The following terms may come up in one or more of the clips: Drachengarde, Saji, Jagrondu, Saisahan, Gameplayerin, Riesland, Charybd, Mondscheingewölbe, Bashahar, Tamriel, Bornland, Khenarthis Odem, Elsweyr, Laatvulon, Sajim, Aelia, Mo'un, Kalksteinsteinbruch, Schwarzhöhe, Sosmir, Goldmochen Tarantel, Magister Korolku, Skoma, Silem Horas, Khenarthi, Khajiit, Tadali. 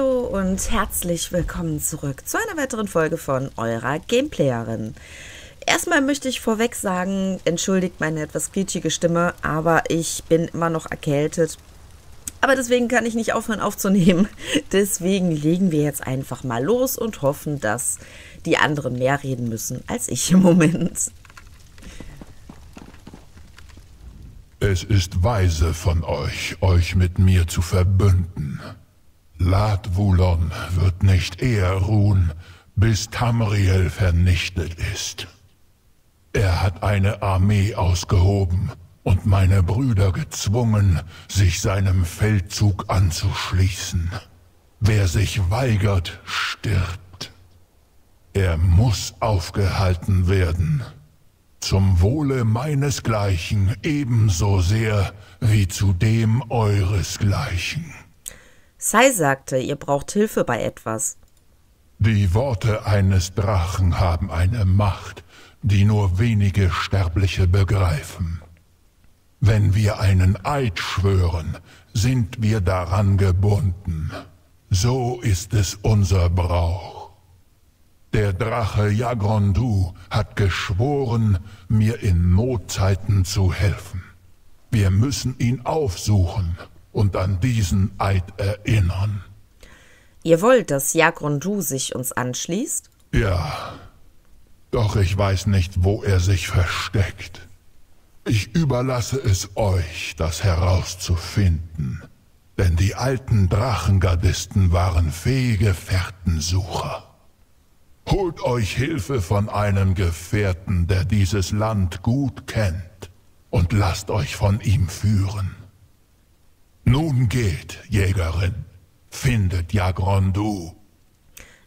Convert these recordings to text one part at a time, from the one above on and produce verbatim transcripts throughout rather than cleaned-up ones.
Hallo und herzlich willkommen zurück zu einer weiteren Folge von eurer Gameplayerin. Erstmal möchte ich vorweg sagen, entschuldigt meine etwas quietschige Stimme, aber ich bin immer noch erkältet. Aber deswegen kann ich nicht aufhören aufzunehmen. Deswegen legen wir jetzt einfach mal los und hoffen, dass die anderen mehr reden müssen als ich im Moment. Es ist weise von euch, euch mit mir zu verbünden. Laatvulon wird nicht eher ruhen, bis Tamriel vernichtet ist. Er hat eine Armee ausgehoben und meine Brüder gezwungen, sich seinem Feldzug anzuschließen. Wer sich weigert, stirbt. Er muss aufgehalten werden. Zum Wohle meinesgleichen ebenso sehr wie zu dem euresgleichen. Sai sagte, ihr braucht Hilfe bei etwas. Die Worte eines Drachen haben eine Macht, die nur wenige Sterbliche begreifen. Wenn wir einen Eid schwören, sind wir daran gebunden. So ist es unser Brauch. Der Drache Jagrondu hat geschworen, mir in Notzeiten zu helfen. Wir müssen ihn aufsuchen und an diesen Eid erinnern. Ihr wollt, dass Jagrondu sich uns anschließt? Ja, doch ich weiß nicht, wo er sich versteckt. Ich überlasse es euch, das herauszufinden, denn die alten Drachengardisten waren fähige Fährtensucher. Holt euch Hilfe von einem Gefährten, der dieses Land gut kennt, und lasst euch von ihm führen. Nun geht, Jägerin. Findet Jagrondu.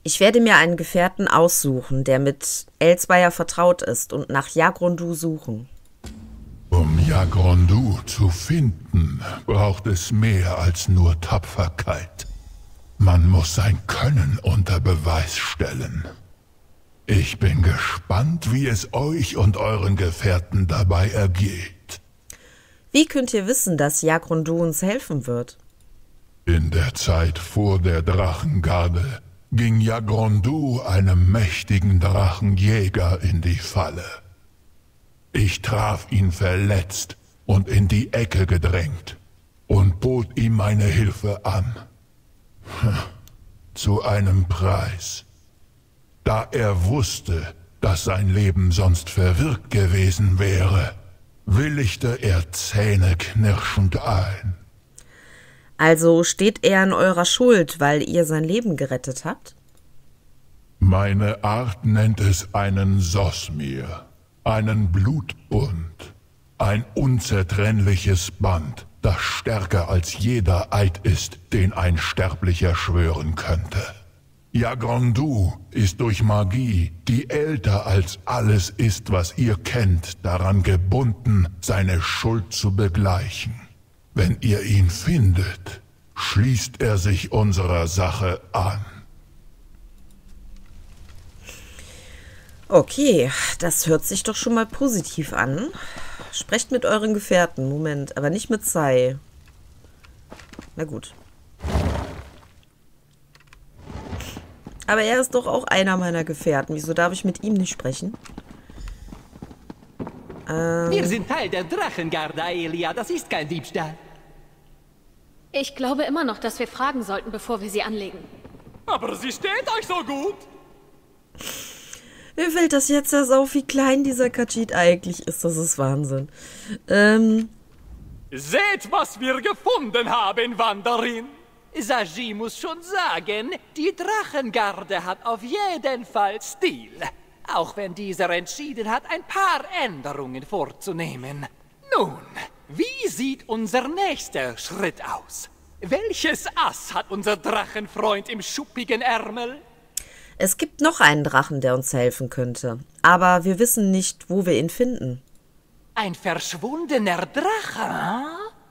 Ich werde mir einen Gefährten aussuchen, der mit Elsweyr vertraut ist, und nach Jagrondu suchen. Um Jagrondu zu finden, braucht es mehr als nur Tapferkeit. Man muss sein Können unter Beweis stellen. Ich bin gespannt, wie es euch und euren Gefährten dabei ergeht. Wie könnt ihr wissen, dass Jagrondu uns helfen wird? In der Zeit vor der Drachengarde ging Jagrondu einem mächtigen Drachenjäger in die Falle. Ich traf ihn verletzt und in die Ecke gedrängt und bot ihm meine Hilfe an. Zu einem Preis. Da er wusste, dass sein Leben sonst verwirkt gewesen wäre, willigte er zähneknirschend ein. Also steht er in eurer Schuld, weil ihr sein Leben gerettet habt? Meine Art nennt es einen Sosmir, einen Blutbund, ein unzertrennliches Band, das stärker als jeder Eid ist, den ein Sterblicher schwören könnte. Jagrondu ist durch Magie, die älter als alles ist, was ihr kennt, daran gebunden, seine Schuld zu begleichen. Wenn ihr ihn findet, schließt er sich unserer Sache an. Okay, das hört sich doch schon mal positiv an. Sprecht mit euren Gefährten. Moment, aber nicht mit Sai. Na gut. Aber er ist doch auch einer meiner Gefährten. Wieso darf ich mit ihm nicht sprechen? Ähm Wir sind Teil der Drachengarde, Aelia. Das ist kein Diebstahl. Ich glaube immer noch, dass wir fragen sollten, bevor wir sie anlegen. Aber sie steht euch so gut. Mir fällt das jetzt erst auf, wie klein dieser Khajiit eigentlich ist. Das ist Wahnsinn. Ähm Seht, was wir gefunden haben, Wanderin. Sajim muss schon sagen, die Drachengarde hat auf jeden Fall Stil. Auch wenn dieser entschieden hat, ein paar Änderungen vorzunehmen. Nun, wie sieht unser nächster Schritt aus? Welches Ass hat unser Drachenfreund im schuppigen Ärmel? Es gibt noch einen Drachen, der uns helfen könnte. Aber wir wissen nicht, wo wir ihn finden. Ein verschwundener Drache?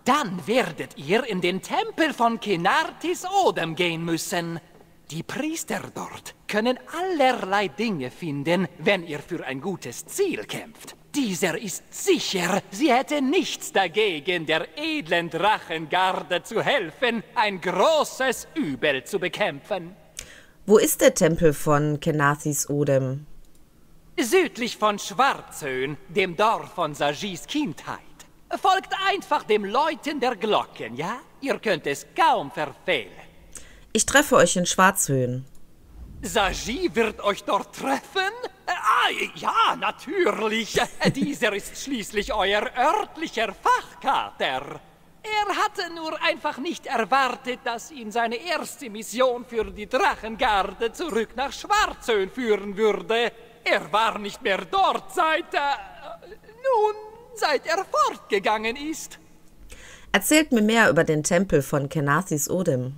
Dann werdet ihr in den Tempel von Khenarthis Odem gehen müssen. Die Priester dort können allerlei Dinge finden, wenn ihr für ein gutes Ziel kämpft. Dieser ist sicher, sie hätte nichts dagegen, der edlen Drachengarde zu helfen, ein großes Übel zu bekämpfen. Wo ist der Tempel von Khenarthis Odem? Südlich von Schwarzhöhe, dem Dorf von Sajis Kindheit. Folgt einfach dem Läuten der Glocken, ja? Ihr könnt es kaum verfehlen. Ich treffe euch in Schwarzhöhe. Saji wird euch dort treffen? Ah, ja, natürlich. Dieser ist schließlich euer örtlicher Fachkater. Er hatte nur einfach nicht erwartet, dass ihn seine erste Mission für die Drachengarde zurück nach Schwarzhöhe führen würde. Er war nicht mehr dort, seit... Äh, nun, seit er fortgegangen ist. Erzählt mir mehr über den Tempel von Khenarthis Odem.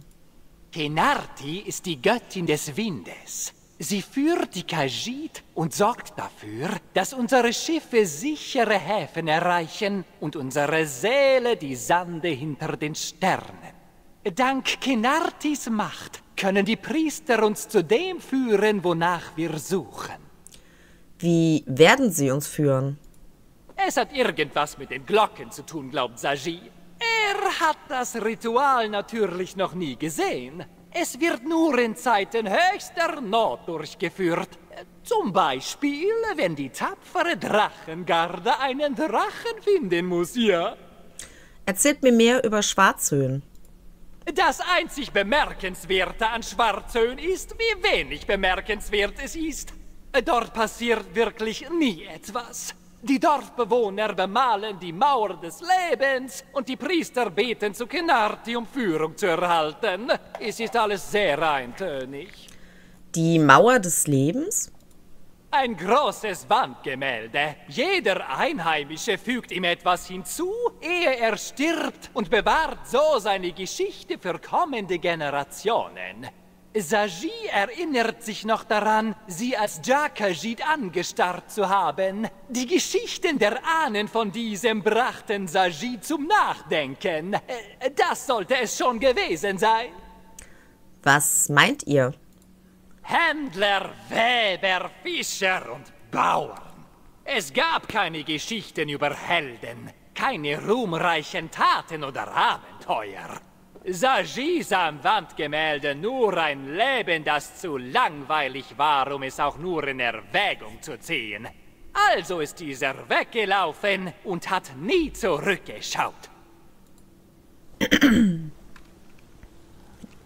Khenarthi ist die Göttin des Windes. Sie führt die Khajiit und sorgt dafür, dass unsere Schiffe sichere Häfen erreichen und unsere Seele die Sande hinter den Sternen. Dank Khenarthis Macht können die Priester uns zu dem führen, wonach wir suchen. Wie werden sie uns führen? Es hat irgendwas mit den Glocken zu tun, glaubt Saji. Er hat das Ritual natürlich noch nie gesehen. Es wird nur in Zeiten höchster Not durchgeführt. Zum Beispiel, wenn die tapfere Drachengarde einen Drachen finden muss, ja? Erzählt mir mehr über Schwarzhöhe. Das einzig Bemerkenswerte an Schwarzhöhe ist, wie wenig bemerkenswert es ist. Dort passiert wirklich nie etwas. Die Dorfbewohner bemalen die Mauer des Lebens und die Priester beten zu Khenarthi, um Führung zu erhalten. Es ist alles sehr eintönig. Die Mauer des Lebens? Ein großes Wandgemälde. Jeder Einheimische fügt ihm etwas hinzu, ehe er stirbt, und bewahrt so seine Geschichte für kommende Generationen. Saji erinnert sich noch daran, sie als Jakajid angestarrt zu haben. Die Geschichten der Ahnen von diesem brachten Saji zum Nachdenken. Das sollte es schon gewesen sein. Was meint ihr? Händler, Weber, Fischer und Bauern. Es gab keine Geschichten über Helden, keine ruhmreichen Taten oder Abenteuer. Saji sah am Wandgemälde nur ein Leben, das zu langweilig war, um es auch nur in Erwägung zu ziehen. Also ist dieser weggelaufen und hat nie zurückgeschaut.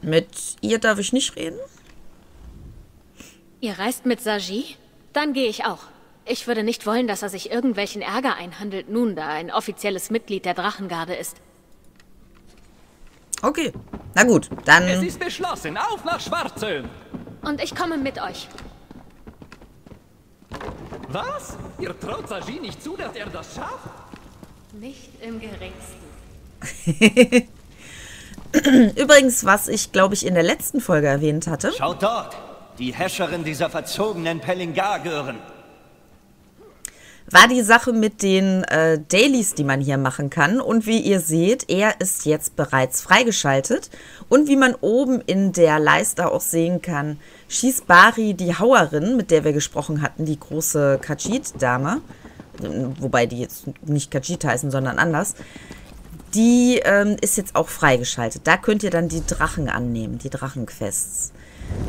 Mit ihr darf ich nicht reden? Ihr reist mit Saji? Dann gehe ich auch. Ich würde nicht wollen, dass er sich irgendwelchen Ärger einhandelt, nun da er ein offizielles Mitglied der Drachengarde ist. Okay, na gut, dann... Es ist beschlossen, auf nach Schwarzhöhe! Und ich komme mit euch. Was? Ihr traut Saji nicht zu, dass er das schafft? Nicht im Geringsten. Übrigens, was ich, glaube ich, in der letzten Folge erwähnt hatte... Schaut dort! Die Häscherin dieser verzogenen Pelingar-Gören. War die Sache mit den äh, Dailies, die man hier machen kann. Und wie ihr seht, er ist jetzt bereits freigeschaltet. Und wie man oben in der Leiste auch sehen kann, schießt Bari, die Hauerin, mit der wir gesprochen hatten, die große Khajiit-Dame, wobei die jetzt nicht Khajiit heißen, sondern anders, die ähm, ist jetzt auch freigeschaltet. Da könnt ihr dann die Drachen annehmen, die Drachenquests.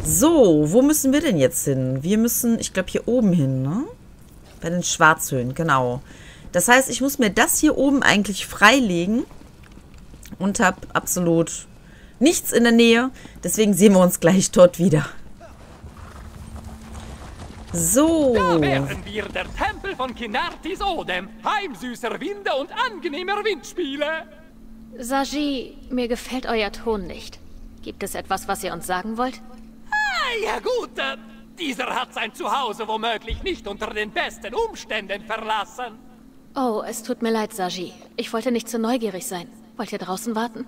So, wo müssen wir denn jetzt hin? Wir müssen, ich glaube, hier oben hin, ne? Bei den Schwarzhöhen, genau. Das heißt, ich muss mir das hier oben eigentlich freilegen und habe absolut nichts in der Nähe. Deswegen sehen wir uns gleich dort wieder. So. Da wären wir, der Tempel von Khenarthis Odem. Heimsüßer Winde und angenehmer Windspiele. Saji, mir gefällt euer Ton nicht. Gibt es etwas, was ihr uns sagen wollt? Ah, ja gut, äh Dieser hat sein Zuhause womöglich nicht unter den besten Umständen verlassen. Oh, es tut mir leid, Saji. Ich wollte nicht zu neugierig sein. Wollt ihr draußen warten?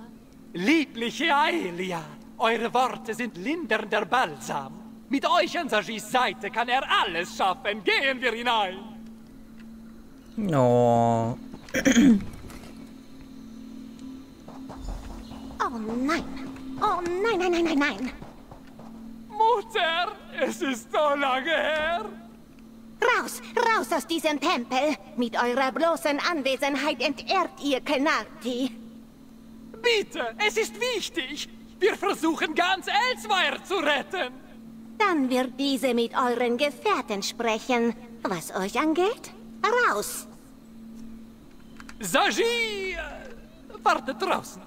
Liebliche Aelia, eure Worte sind lindernder Balsam. Mit euch an Sajis Seite kann er alles schaffen. Gehen wir hinein. No. Oh nein. Oh nein, nein, nein, nein, nein. Mutter, es ist so lange her. Raus, Raus aus diesem Tempel! Mit eurer bloßen Anwesenheit entehrt ihr Khenarthi. Bitte, es ist wichtig! Wir versuchen, ganz Elsweyr zu retten! Dann wird diese mit euren Gefährten sprechen. Was euch angeht, raus! Sajim, warte draußen!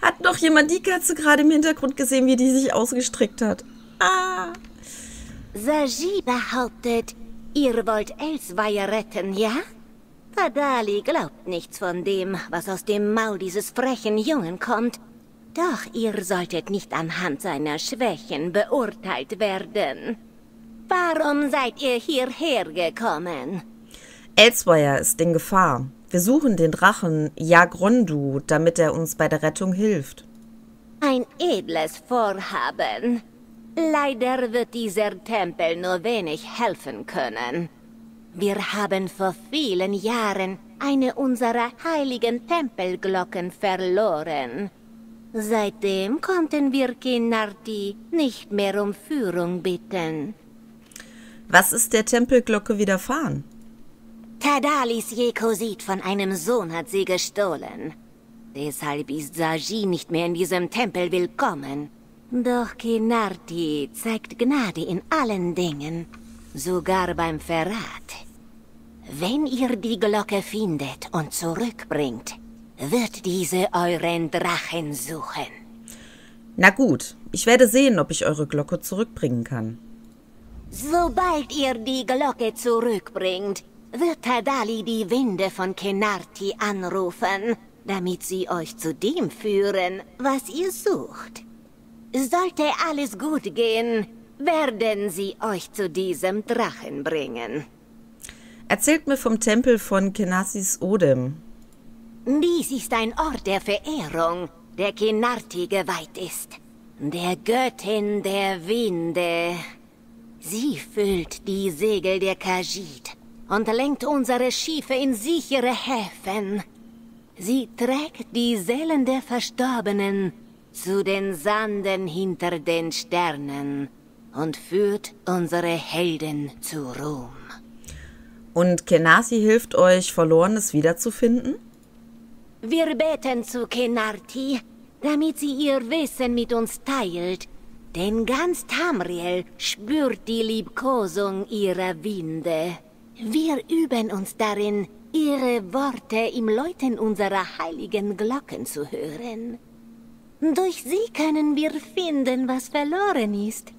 Hat noch jemand die Katze gerade im Hintergrund gesehen, wie die sich ausgestreckt hat? Ah! Sajim behauptet, ihr wollt Elsweyr retten, ja? Tadali glaubt nichts von dem, was aus dem Maul dieses frechen Jungen kommt. Doch ihr solltet nicht anhand seiner Schwächen beurteilt werden. Warum seid ihr hierher gekommen? Elsweyr ist in Gefahr. Wir suchen den Drachen Jagrondu, damit er uns bei der Rettung hilft. Ein edles Vorhaben. Leider wird dieser Tempel nur wenig helfen können. Wir haben vor vielen Jahren eine unserer heiligen Tempelglocken verloren. Seitdem konnten wir Khenarthi nicht mehr um Führung bitten. Was ist der Tempelglocke widerfahren? Tadalis Jekosit von einem Sohn hat sie gestohlen. Deshalb ist Sajim nicht mehr in diesem Tempel willkommen. Doch Khenarthi zeigt Gnade in allen Dingen, sogar beim Verrat. Wenn ihr die Glocke findet und zurückbringt, wird diese euren Drachen suchen. Na gut, ich werde sehen, ob ich eure Glocke zurückbringen kann. Sobald ihr die Glocke zurückbringt, wird Tadali die Winde von Khenarthi anrufen, damit sie euch zu dem führen, was ihr sucht. Sollte alles gut gehen, werden sie euch zu diesem Drachen bringen. Erzählt mir vom Tempel von Khenarthis Odem. Dies ist ein Ort der Verehrung, der Khenarthi geweiht ist, der Göttin der Winde. Sie füllt die Segel der Khajiit und lenkt unsere Schiffe in sichere Häfen. Sie trägt die Seelen der Verstorbenen zu den Sanden hinter den Sternen und führt unsere Helden zu Ruhm. Und Khenarthi hilft euch, Verlorenes wiederzufinden? Wir beten zu Khenarthi, damit sie ihr Wissen mit uns teilt. Denn ganz Tamriel spürt die Liebkosung ihrer Winde. Wir üben uns darin, ihre Worte im Läuten unserer heiligen Glocken zu hören. Durch sie können wir finden, was verloren ist.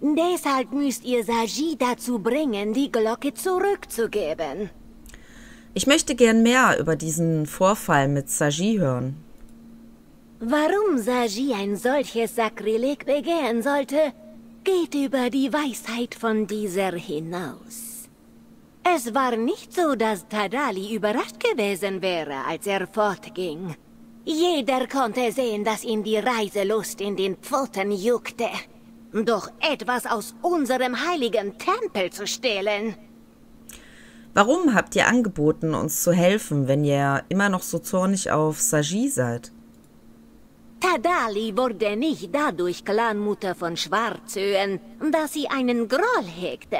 Deshalb müsst ihr Sajim dazu bringen, die Glocke zurückzugeben. Ich möchte gern mehr über diesen Vorfall mit Sajim hören. Warum Sajim ein solches Sakrileg begehen sollte, geht über die Weisheit von dieser hinaus. Es war nicht so, dass Tadali überrascht gewesen wäre, als er fortging. Jeder konnte sehen, dass ihn die Reiselust in den Pfoten juckte. Doch etwas aus unserem heiligen Tempel zu stehlen. Warum habt ihr angeboten, uns zu helfen, wenn ihr immer noch so zornig auf Sajim seid? Tadali wurde nicht dadurch Clanmutter von Schwarzhöhen, dass sie einen Groll hegte.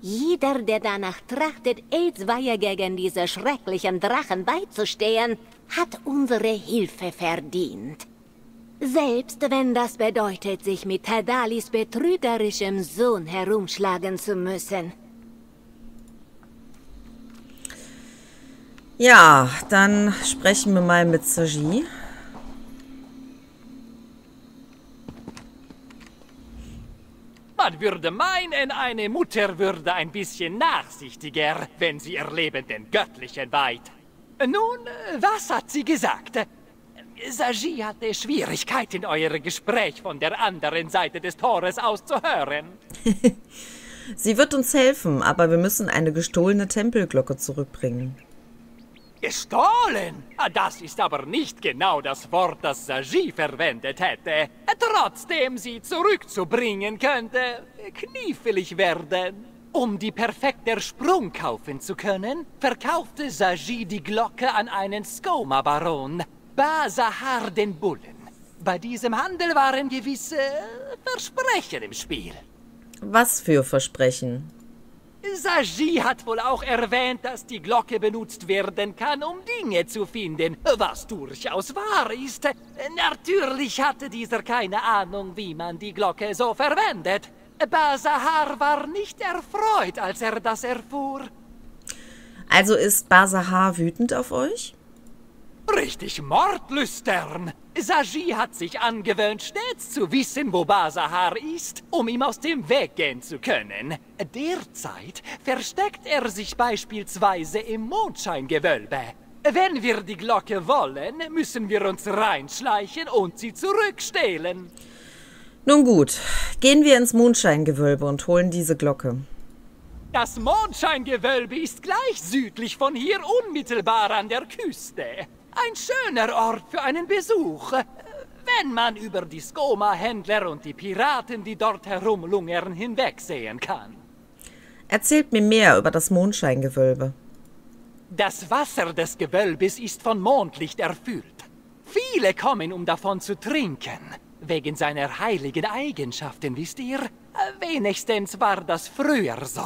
Jeder, der danach trachtet, Elsweyr gegen diese schrecklichen Drachen beizustehen, hat unsere Hilfe verdient. Selbst wenn das bedeutet, sich mit Tadalis betrügerischem Sohn herumschlagen zu müssen. Ja, dann sprechen wir mal mit Sajim. Man würde meinen, eine Mutter würde ein bisschen nachsichtiger, wenn sie ihr Leben den Göttlichen weiht. Nun, was hat sie gesagt? Sajim hatte Schwierigkeiten, euer Gespräch von der anderen Seite des Tores aus zu hören. Sie wird uns helfen, aber wir müssen eine gestohlene Tempelglocke zurückbringen. Gestohlen? Das ist aber nicht genau das Wort, das Sajim verwendet hätte. Trotzdem sie zurückzubringen könnte, knifflig werden. Um die perfekte Sprung kaufen zu können, verkaufte Sajim die Glocke an einen Skoma-Baron, Bashahar den Bullen. Bei diesem Handel waren gewisse Versprechen im Spiel. Was für Versprechen? Saji hat wohl auch erwähnt, dass die Glocke benutzt werden kann, um Dinge zu finden, was durchaus wahr ist. Natürlich hatte dieser keine Ahnung, wie man die Glocke so verwendet. Bashahar war nicht erfreut, als er das erfuhr. Also ist Bashahar wütend auf euch? Richtig mordlüstern. Saji hat sich angewöhnt, stets zu wissen, wo Bashahar ist, um ihm aus dem Weg gehen zu können. Derzeit versteckt er sich beispielsweise im Mondscheingewölbe. Wenn wir die Glocke wollen, müssen wir uns reinschleichen und sie zurückstehlen. Nun gut, gehen wir ins Mondscheingewölbe und holen diese Glocke. Das Mondscheingewölbe ist gleich südlich von hier, unmittelbar an der Küste. Ein schöner Ort für einen Besuch, wenn man über die Skoma-Händler und die Piraten, die dort herumlungern, hinwegsehen kann. Erzählt mir mehr über das Mondscheingewölbe. Das Wasser des Gewölbes ist von Mondlicht erfüllt. Viele kommen, um davon zu trinken, wegen seiner heiligen Eigenschaften, wisst ihr? Wenigstens war das früher so.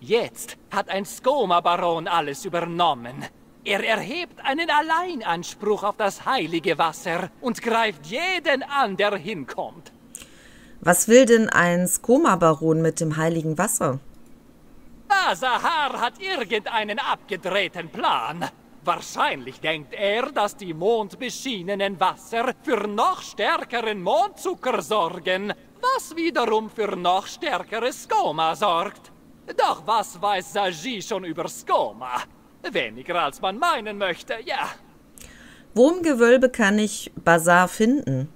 Jetzt hat ein Skoma-Baron alles übernommen. Er erhebt einen Alleinanspruch auf das heilige Wasser und greift jeden an, der hinkommt. Was will denn ein Skoma-Baron mit dem heiligen Wasser? Bashahar hat irgendeinen abgedrehten Plan. Wahrscheinlich denkt er, dass die mondbeschienenen Wasser für noch stärkeren Mondzucker sorgen, was wiederum für noch stärkeres Skoma sorgt. Doch was weiß Saji schon über Skoma? Weniger als man meinen möchte, ja. Wo im Gewölbe kann ich Bashahar finden?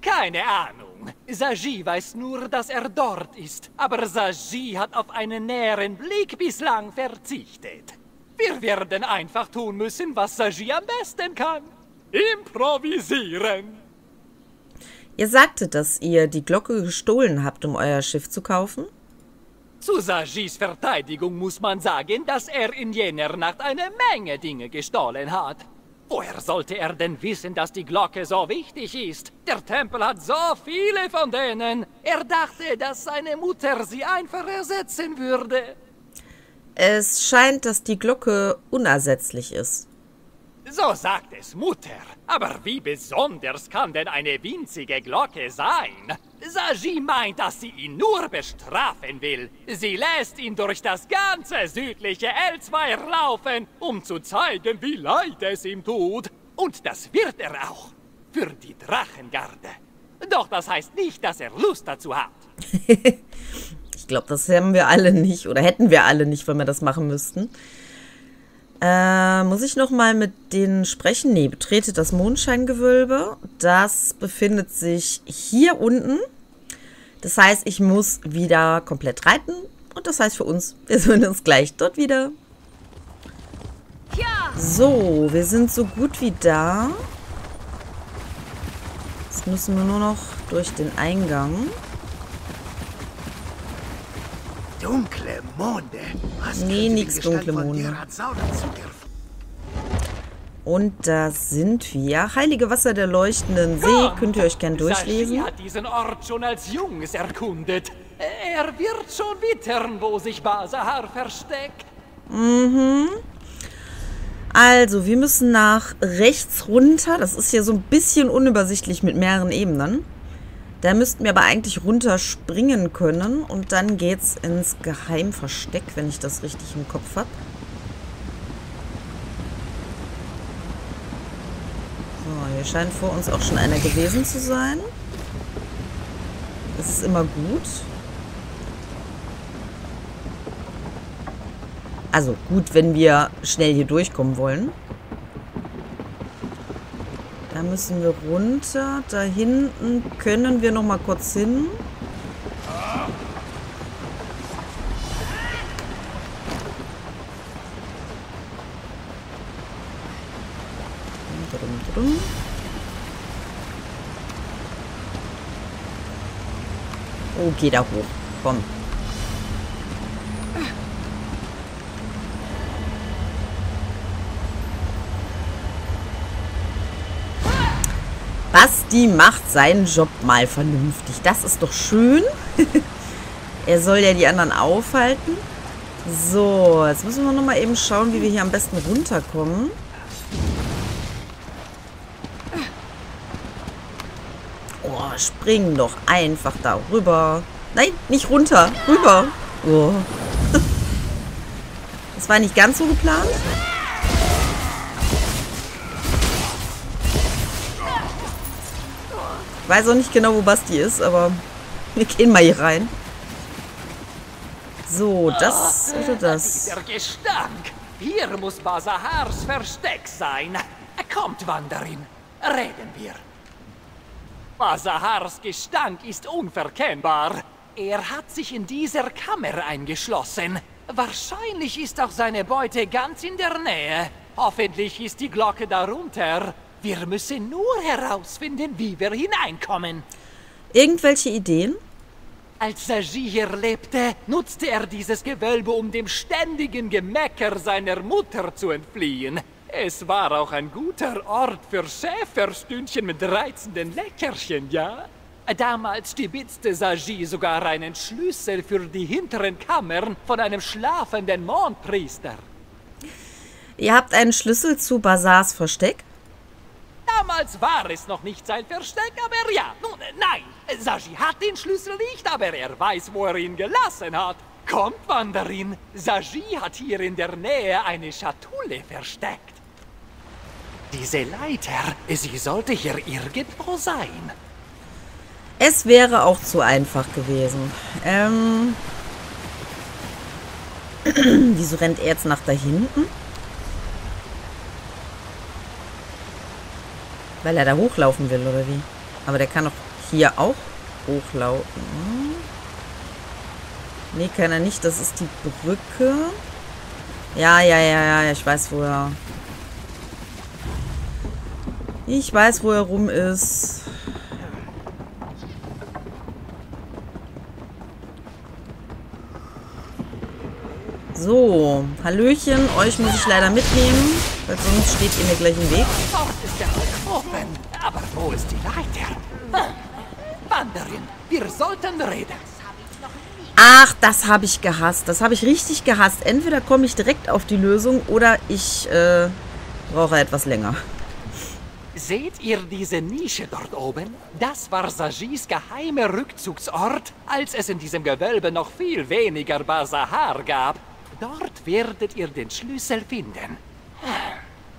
Keine Ahnung. Saji weiß nur, dass er dort ist. Aber Saji hat auf einen näheren Blick bislang verzichtet. Wir werden einfach tun müssen, was Saji am besten kann. Improvisieren. Ihr sagtet, dass ihr die Glocke gestohlen habt, um euer Schiff zu kaufen? Zu Sajis Verteidigung muss man sagen, dass er in jener Nacht eine Menge Dinge gestohlen hat. Woher sollte er denn wissen, dass die Glocke so wichtig ist? Der Tempel hat so viele von denen. Er dachte, dass seine Mutter sie einfach ersetzen würde. Es scheint, dass die Glocke unersetzlich ist. So sagt es Mutter. Aber wie besonders kann denn eine winzige Glocke sein? Saji meint, dass sie ihn nur bestrafen will. Sie lässt ihn durch das ganze südliche Elsweyr laufen, um zu zeigen, wie leid es ihm tut. Und das wird er auch. Für die Drachengarde. Doch das heißt nicht, dass er Lust dazu hat. Ich glaube, das haben wir alle nicht. Oder hätten wir alle nicht, wenn wir das machen müssten. Äh, muss ich nochmal mit denen sprechen? Nee, betrete das Mondscheingewölbe. Das befindet sich hier unten. Das heißt, ich muss wieder komplett reiten. Und das heißt für uns, wir sehen uns gleich dort wieder. So, wir sind so gut wie da. Jetzt müssen wir nur noch durch den Eingang. Dunkle Monde. Was nee, nix dunkle Monde. Und da sind wir. Heilige Wasser der leuchtenden See. Gott, könnt ihr euch gern durchlesen. Saji hat diesen Ort schon als Junges erkundet. Er wird schon wittern, wo sich Bashahar versteckt. Mhm. Also, wir müssen nach rechts runter. Das ist hier so ein bisschen unübersichtlich mit mehreren Ebenen. Da müssten wir aber eigentlich runterspringen können. Und dann geht's ins Geheimversteck, wenn ich das richtig im Kopf habe. So, hier scheint vor uns auch schon einer gewesen zu sein. Das ist immer gut. Also gut, wenn wir schnell hier durchkommen wollen. Da müssen wir runter. Da hinten können wir noch mal kurz hin. Oh, geh da hoch. Komm. Die macht seinen Job mal vernünftig. Das ist doch schön. Er soll ja die anderen aufhalten. So, jetzt müssen wir nochmal eben schauen, wie wir hier am besten runterkommen. Oh, springen doch einfach da rüber. Nein, nicht runter, rüber. Oh. Das war nicht ganz so geplant. Ich weiß auch nicht genau, wo Basti ist, aber wir gehen mal hier rein. So, das oder das? Dieser Gestank! Hier muss Bashahars Versteck sein. Kommt, Wanderin, reden wir. Bashahars Gestank ist unverkennbar. Er hat sich in dieser Kammer eingeschlossen. Wahrscheinlich ist auch seine Beute ganz in der Nähe. Hoffentlich ist die Glocke darunter. Wir müssen nur herausfinden, wie wir hineinkommen. Irgendwelche Ideen? Als Sajim hier lebte, nutzte er dieses Gewölbe, um dem ständigen Gemecker seiner Mutter zu entfliehen. Es war auch ein guter Ort für Schäferstündchen mit reizenden Leckerchen, ja? Damals stibitzte Sajim sogar einen Schlüssel für die hinteren Kammern von einem schlafenden Mondpriester. Ihr habt einen Schlüssel zu Bashahars Versteck? Damals war es noch nicht sein Versteck, aber ja. Nun, nein, Sajim hat den Schlüssel nicht, aber er weiß, wo er ihn gelassen hat. Kommt, Wanderin, Sajim hat hier in der Nähe eine Schatulle versteckt. Diese Leiter, sie sollte hier irgendwo sein. Es wäre auch zu einfach gewesen. Ähm. Wieso rennt er jetzt nach da hinten? Weil er da hochlaufen will, oder wie? Aber der kann doch hier auch hochlaufen. Nee, kann er nicht. Das ist die Brücke. Ja, ja, ja, ja. Ich weiß, wo er... Ich weiß, wo er rum ist. So. Hallöchen. Euch muss ich leider mitnehmen. Weil sonst steht ihr mir gleich im Weg. Aber wo ist die Leiter? Wanderin, wir sollten reden. Ach, das habe ich gehasst. Das habe ich richtig gehasst. Entweder komme ich direkt auf die Lösung oder ich äh, brauche etwas länger. Seht ihr diese Nische dort oben? Das war Sajims geheimer Rückzugsort, als es in diesem Gewölbe noch viel weniger Bashahar gab. Dort werdet ihr den Schlüssel finden.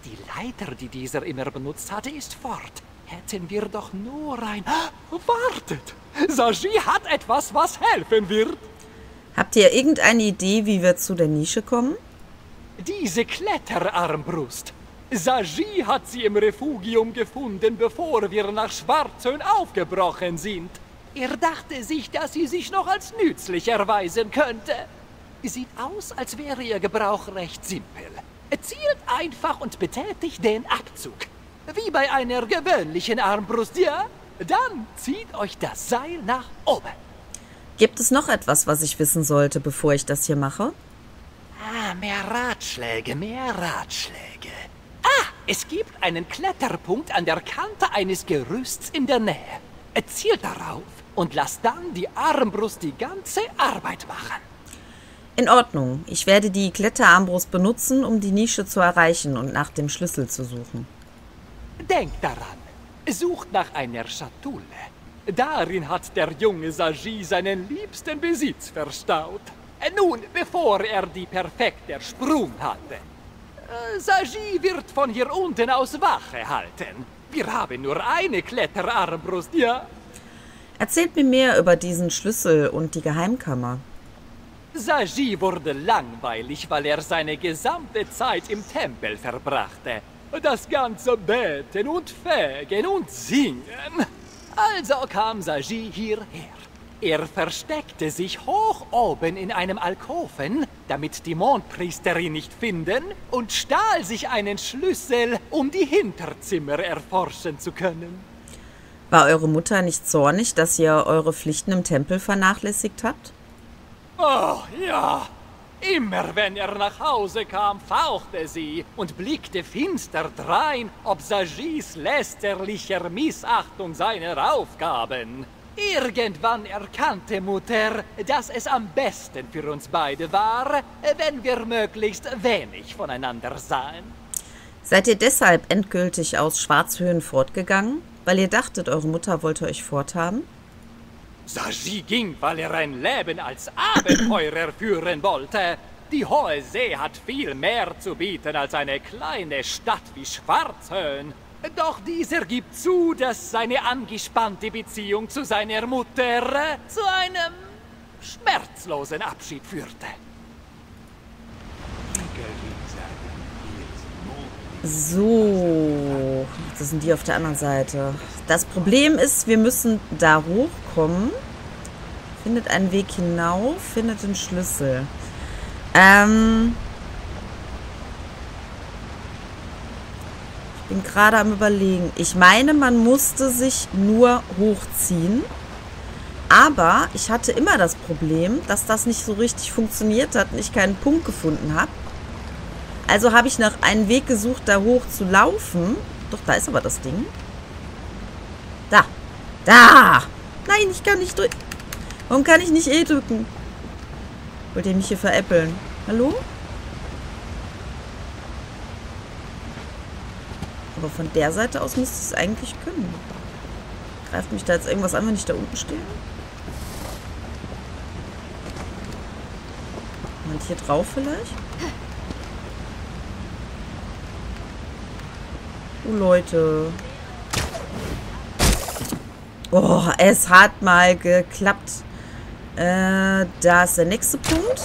Die Leiter, die dieser immer benutzt hatte, ist fort. Hätten wir doch nur ein... Wartet! Sajim hat etwas, was helfen wird. Habt ihr irgendeine Idee, wie wir zu der Nische kommen? Diese Kletterarmbrust. Sajim hat sie im Refugium gefunden, bevor wir nach Schwarzhöhe aufgebrochen sind. Er dachte sich, dass sie sich noch als nützlich erweisen könnte. Sieht aus, als wäre ihr Gebrauch recht simpel. Zielt einfach und betätigt den Abzug. Wie bei einer gewöhnlichen Armbrust, ja? Dann zieht euch das Seil nach oben. Gibt es noch etwas, was ich wissen sollte, bevor ich das hier mache? Ah, mehr Ratschläge, mehr Ratschläge. Ah, es gibt einen Kletterpunkt an der Kante eines Gerüsts in der Nähe. Zielt darauf und lasst dann die Armbrust die ganze Arbeit machen. In Ordnung. Ich werde die Kletterarmbrust benutzen, um die Nische zu erreichen und nach dem Schlüssel zu suchen. Denkt daran. Sucht nach einer Schatulle. Darin hat der junge Sajim seinen liebsten Besitz verstaut. Nun, bevor er die perfekte Sprung hatte. Sajim wird von hier unten aus Wache halten. Wir haben nur eine Kletterarmbrust, ja? Erzählt mir mehr über diesen Schlüssel und die Geheimkammer. Sajim wurde langweilig, weil er seine gesamte Zeit im Tempel verbrachte. Das ganze Beten und Fegen und Singen. Also kam Sajim hierher. Er versteckte sich hoch oben in einem Alkoven, damit die Mondpriesterin nicht finden, und stahl sich einen Schlüssel, um die Hinterzimmer erforschen zu können. War eure Mutter nicht zornig, dass ihr eure Pflichten im Tempel vernachlässigt habt? Oh, ja. Immer wenn er nach Hause kam, fauchte sie und blickte finster drein, ob Sajims lästerlicher Missachtung seiner Aufgaben. Irgendwann erkannte Mutter, dass es am besten für uns beide war, wenn wir möglichst wenig voneinander sahen. Seid ihr deshalb endgültig aus Schwarzhöhen fortgegangen, weil ihr dachtet, eure Mutter wollte euch forthaben? Saji ging, weil er ein Leben als Abenteurer führen wollte. Die Hohe See hat viel mehr zu bieten als eine kleine Stadt wie Schwarzhöhen. Doch dieser gibt zu, dass seine angespannte Beziehung zu seiner Mutter zu einem schmerzlosen Abschied führte. So, das sind die auf der anderen Seite. Das Problem ist, wir müssen da hochkommen. Findet einen Weg hinauf, findet den Schlüssel. Ähm... Ich bin gerade am Überlegen. Ich meine, man musste sich nur hochziehen. Aber ich hatte immer das Problem, dass das nicht so richtig funktioniert hat und ich keinen Punkt gefunden habe. Also habe ich nach einem Weg gesucht, da hoch zu laufen. Doch, da ist aber das Ding. Da. Da. Nein, ich kann nicht drücken. Warum kann ich nicht eh drücken? Wollt ihr mich hier veräppeln? Hallo? Aber von der Seite aus müsste ich es eigentlich können. Greift mich da jetzt irgendwas an, wenn ich da unten stehe? Und hier drauf vielleicht? Oh, Leute. Oh, es hat mal geklappt. Äh, da ist der nächste Punkt.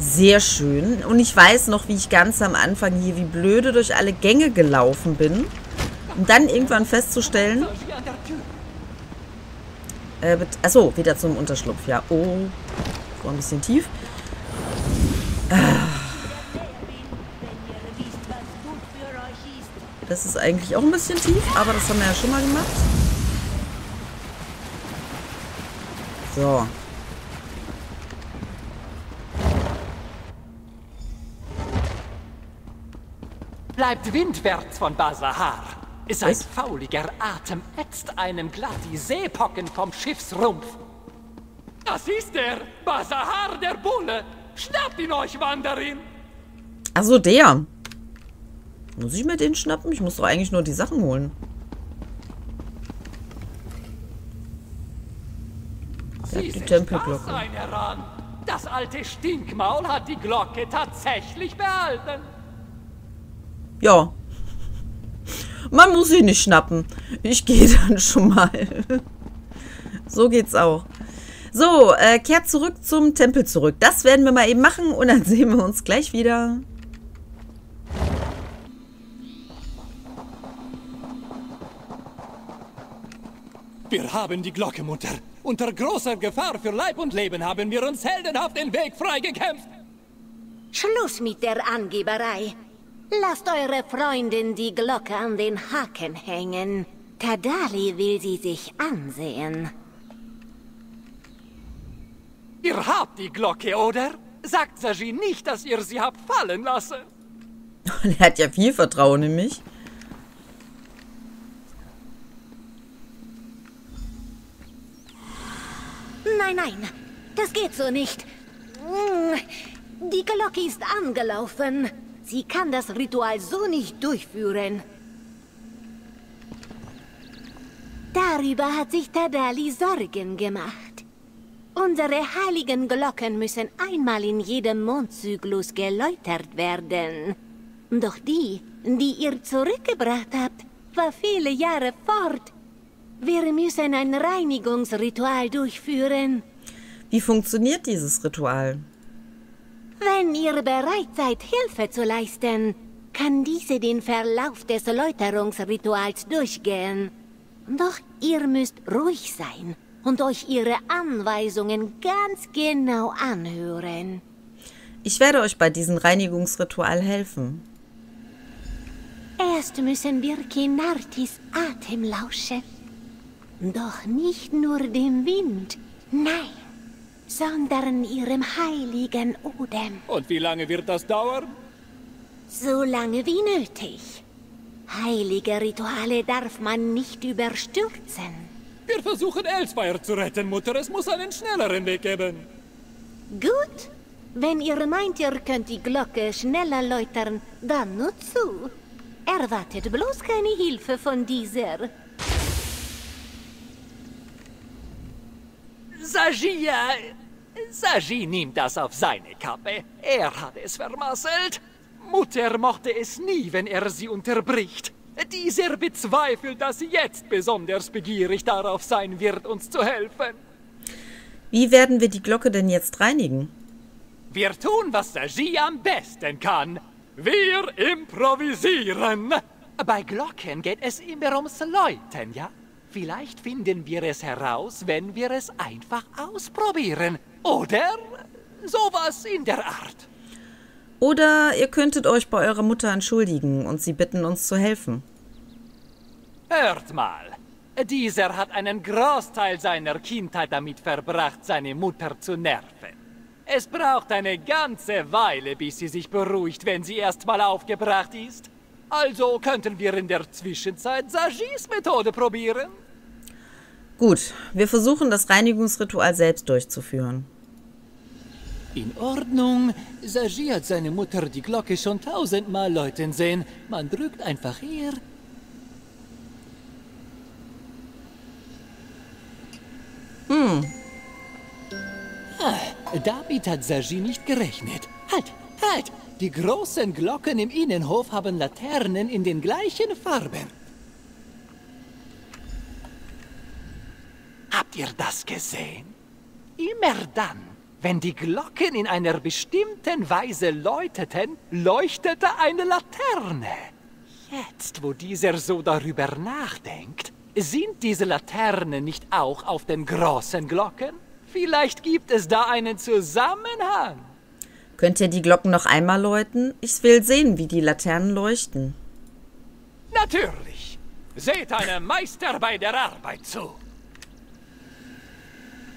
Sehr schön. Und ich weiß noch, wie ich ganz am Anfang hier wie blöde durch alle Gänge gelaufen bin. Um dann irgendwann festzustellen... Äh, achso, wieder zum Unterschlupf. Ja, oh. War ein bisschen tief. Äh. Das ist eigentlich auch ein bisschen tief, aber das haben wir ja schon mal gemacht. So. Bleibt windwärts von Bashahar. Sein fauliger Atem ätzt einem glatt die Seepocken vom Schiffsrumpf. Das ist der Bashahar, der Bulle. Schnappt ihn euch, Wanderin. Also der. Muss ich mir den schnappen? Ich muss doch eigentlich nur die Sachen holen. Ja, die Tempelglocke. Das alte Stinkmaul hat die Glocke tatsächlich behalten. Ja. Man muss sie nicht schnappen. Ich gehe dann schon mal. So geht's auch. So, äh, kehrt zurück zum Tempel zurück. Das werden wir mal eben machen und dann sehen wir uns gleich wieder. Wir haben die Glocke, Mutter. Unter großer Gefahr für Leib und Leben haben wir uns heldenhaft den Weg freigekämpft. Schluss mit der Angeberei. Lasst eure Freundin die Glocke an den Haken hängen. Tadali will sie sich ansehen. Ihr habt die Glocke, oder? Sagt Sajim nicht, dass ihr sie habt fallen lassen. Er hat ja viel Vertrauen in mich. Nein, nein, das geht so nicht. Die Glocke ist angelaufen. Sie kann das Ritual so nicht durchführen. Darüber hat sich Tadali Sorgen gemacht. Unsere heiligen Glocken müssen einmal in jedem Mondzyklus geläutert werden. Doch die, die ihr zurückgebracht habt, war viele Jahre fort. Wir müssen ein Reinigungsritual durchführen. Wie funktioniert dieses Ritual? Wenn ihr bereit seid, Hilfe zu leisten, kann diese den Verlauf des Läuterungsrituals durchgehen. Doch ihr müsst ruhig sein und euch ihre Anweisungen ganz genau anhören. Ich werde euch bei diesem Reinigungsritual helfen. Erst müssen wir Khenarthis Atem lauschen. Doch nicht nur dem Wind, nein, sondern ihrem heiligen Odem. Und wie lange wird das dauern? So lange wie nötig. Heilige Rituale darf man nicht überstürzen. Wir versuchen, Elsweyr zu retten, Mutter. Es muss einen schnelleren Weg geben. Gut. Wenn ihr meint, ihr könnt die Glocke schneller läutern, dann nur zu. Erwartet bloß keine Hilfe von dieser. Saji, Saji nimmt das auf seine Kappe. Er hat es vermasselt. Mutter mochte es nie, wenn er sie unterbricht. Dieser bezweifelt, dass sie jetzt besonders begierig darauf sein wird, uns zu helfen. Wie werden wir die Glocke denn jetzt reinigen? Wir tun, was Saji am besten kann. Wir improvisieren. Bei Glocken geht es immer ums Läuten, ja? Vielleicht finden wir es heraus, wenn wir es einfach ausprobieren. Oder sowas in der Art. Oder ihr könntet euch bei eurer Mutter entschuldigen und sie bitten, uns zu helfen. Hört mal, dieser hat einen Großteil seiner Kindheit damit verbracht, seine Mutter zu nerven. Es braucht eine ganze Weile, bis sie sich beruhigt, wenn sie erst mal aufgebracht ist. Also könnten wir in der Zwischenzeit Sajis Methode probieren. Gut, wir versuchen, das Reinigungsritual selbst durchzuführen. In Ordnung. Saji hat seine Mutter die Glocke schon tausendmal läuten sehen. Man drückt einfach hier. Hm. Ah, damit hat Saji nicht gerechnet. Halt, halt! Die großen Glocken im Innenhof haben Laternen in den gleichen Farben. Habt ihr das gesehen? Immer dann, wenn die Glocken in einer bestimmten Weise läuteten, leuchtete eine Laterne. Jetzt, wo dieser so darüber nachdenkt, sind diese Laternen nicht auch auf den großen Glocken? Vielleicht gibt es da einen Zusammenhang. Könnt ihr die Glocken noch einmal läuten? Ich will sehen, wie die Laternen leuchten. Natürlich. Seht einem Meister bei der Arbeit zu.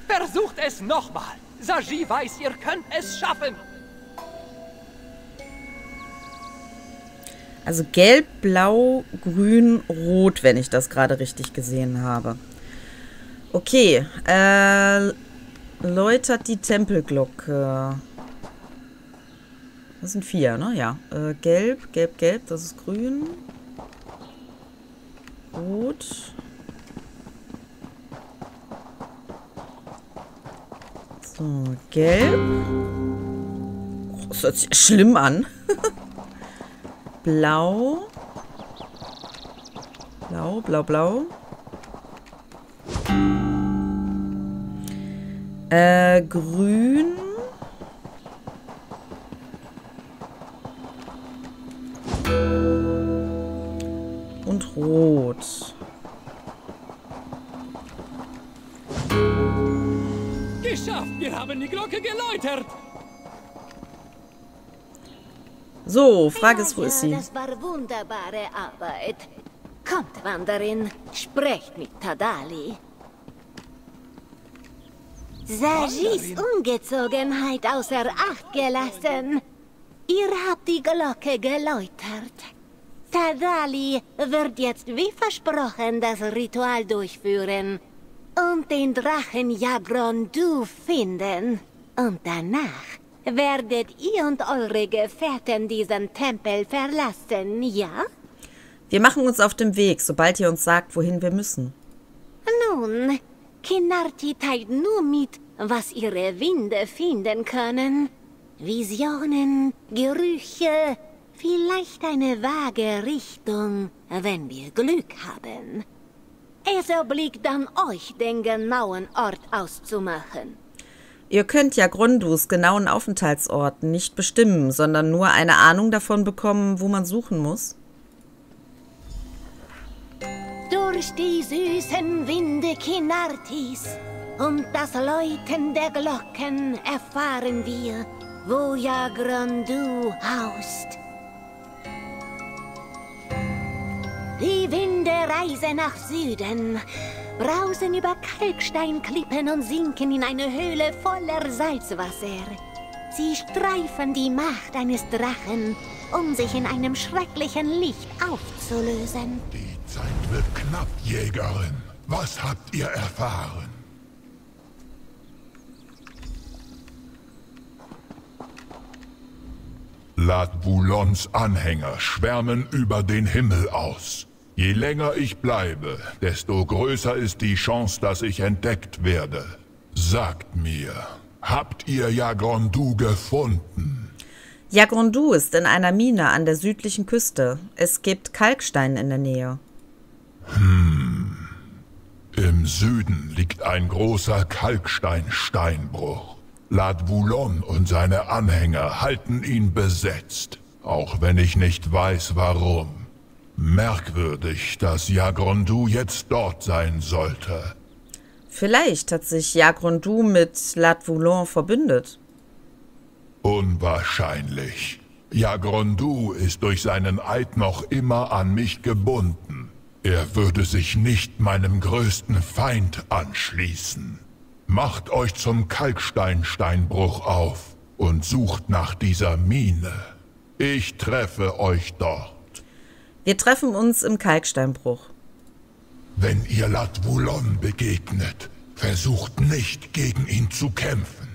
Versucht es nochmal. Saji weiß, ihr könnt es schaffen. Also gelb, blau, grün, rot, wenn ich das gerade richtig gesehen habe. Okay. Äh, läutert die Tempelglocke. Das sind vier, ne? Ja. Äh, gelb, gelb, gelb, das ist grün. Rot. So, gelb. Oh, das hört sich schlimm an. Blau. Blau, blau, blau. Äh, grün. Und rot. Geschafft! Wir haben die Glocke geläutert! So, Frage ist, wo ist sie? Das war wunderbare Arbeit. Kommt, Wanderin, sprecht mit Tadali. Sajis Ungezogenheit außer Acht gelassen. Ihr habt die Glocke geläutert. Tadali wird jetzt wie versprochen das Ritual durchführen. Und den Drachen Jagrondu finden. Und danach werdet ihr und eure Gefährten diesen Tempel verlassen, ja? Wir machen uns auf den Weg, sobald ihr uns sagt, wohin wir müssen. Nun, Khenarthi teilt nur mit, was ihre Winde finden können. Visionen, Gerüche, vielleicht eine vage Richtung, wenn wir Glück haben. Es obliegt dann euch, den genauen Ort auszumachen. Ihr könnt Jagrondus genauen Aufenthaltsort nicht bestimmen, sondern nur eine Ahnung davon bekommen, wo man suchen muss. Durch die süßen Winde Khenarthis und das Läuten der Glocken erfahren wir, wo Jagrondu haust. Die Winde reisen nach Süden, brausen über Kalksteinklippen und sinken in eine Höhle voller Salzwasser. Sie streifen die Macht eines Drachen um sich in einem schrecklichen Licht aufzulösen. Die Zeit wird knapp, Jägerin. Was habt ihr erfahren? Laatvulons Anhänger schwärmen über den Himmel aus. Je länger ich bleibe, desto größer ist die Chance, dass ich entdeckt werde. Sagt mir, habt ihr Jagrondu gefunden? Jagrondu ist in einer Mine an der südlichen Küste. Es gibt Kalkstein in der Nähe. Hm. Im Süden liegt ein großer Kalksteinsteinbruch. Laatvulon und seine Anhänger halten ihn besetzt, auch wenn ich nicht weiß, warum. Merkwürdig, dass Jagrondu jetzt dort sein sollte. Vielleicht hat sich Jagrondu mit Laatvulon verbündet. Unwahrscheinlich. Jagrondu ist durch seinen Eid noch immer an mich gebunden. Er würde sich nicht meinem größten Feind anschließen. Macht euch zum Kalksteinsteinbruch auf und sucht nach dieser Mine. Ich treffe euch dort. Wir treffen uns im Kalksteinbruch. Wenn ihr Laatvulon begegnet, versucht nicht, gegen ihn zu kämpfen.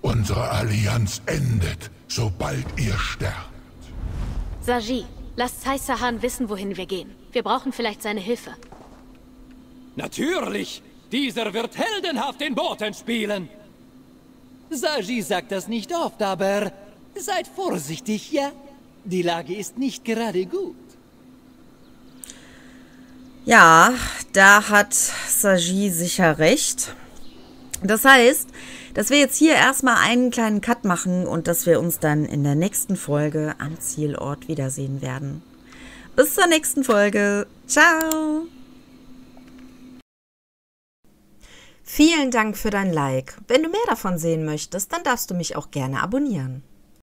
Unsere Allianz endet, sobald ihr sterbt. Sajim, lasst Saisahan wissen, wohin wir gehen. Wir brauchen vielleicht seine Hilfe. Natürlich! Dieser wird heldenhaft den Boten spielen. Sajim sagt das nicht oft, aber seid vorsichtig, ja? Die Lage ist nicht gerade gut. Ja, da hat Sajim sicher recht. Das heißt, dass wir jetzt hier erstmal einen kleinen Cut machen und dass wir uns dann in der nächsten Folge am Zielort wiedersehen werden. Bis zur nächsten Folge. Ciao! Vielen Dank für dein Like. Wenn du mehr davon sehen möchtest, dann darfst du mich auch gerne abonnieren.